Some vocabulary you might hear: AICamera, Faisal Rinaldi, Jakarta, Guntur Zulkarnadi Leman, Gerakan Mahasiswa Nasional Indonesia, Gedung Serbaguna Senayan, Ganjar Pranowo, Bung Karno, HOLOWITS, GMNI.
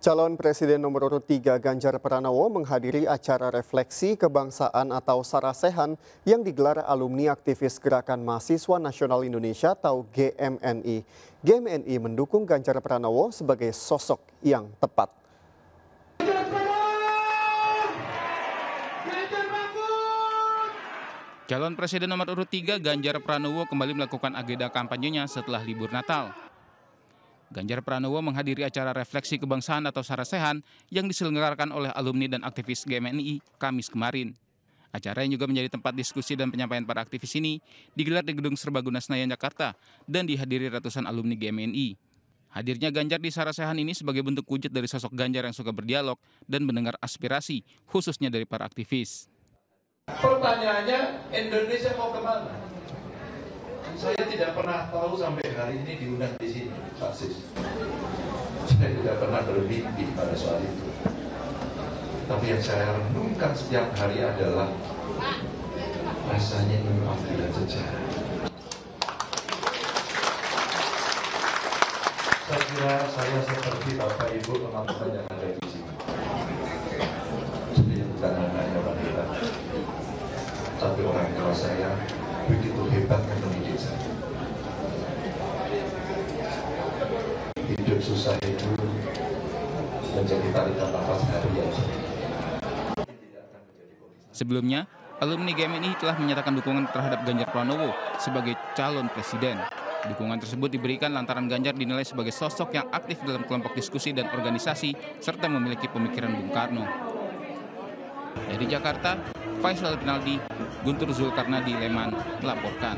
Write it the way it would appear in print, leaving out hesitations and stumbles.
Calon Presiden nomor urut 3 Ganjar Pranowo menghadiri acara refleksi kebangsaan atau sarasehan yang digelar alumni aktivis Gerakan Mahasiswa Nasional Indonesia atau GMNI. GMNI mendukung Ganjar Pranowo sebagai sosok yang tepat. Calon Presiden nomor urut 3 Ganjar Pranowo kembali melakukan agenda kampanyenya setelah libur Natal. Ganjar Pranowo menghadiri acara refleksi kebangsaan atau sarasehan yang diselenggarakan oleh alumni dan aktivis GMNI Kamis kemarin. Acara yang juga menjadi tempat diskusi dan penyampaian para aktivis ini digelar di Gedung Serbaguna Senayan, Jakarta dan dihadiri ratusan alumni GMNI. Hadirnya Ganjar di sarasehan ini sebagai bentuk wujud dari sosok Ganjar yang suka berdialog dan mendengar aspirasi khususnya dari para aktivis. Pertanyaannya, Indonesia mau kemana? Saya tidak pernah tahu sampai hari ini diundang di sini, Fasis. Saya tidak pernah bermimpi pada soal itu. Tapi yang saya renungkan setiap hari adalah rasanya memang tidak sejarah. Saya kira saya seperti Bapak Ibu teman-teman yang ada di sini. Saya bukan hanya orang hebat, tapi orang tua saya begitu hebat yang mendidik saya. Hidup susah itu menjadi tarikan nafas harian. Sebelumnya, alumni GMNI telah menyatakan dukungan terhadap Ganjar Pranowo sebagai calon presiden. Dukungan tersebut diberikan lantaran Ganjar dinilai sebagai sosok yang aktif dalam kelompok diskusi dan organisasi serta memiliki pemikiran Bung Karno. Dari Jakarta, Faisal Rinaldi, Guntur Zulkarnadi Leman melaporkan.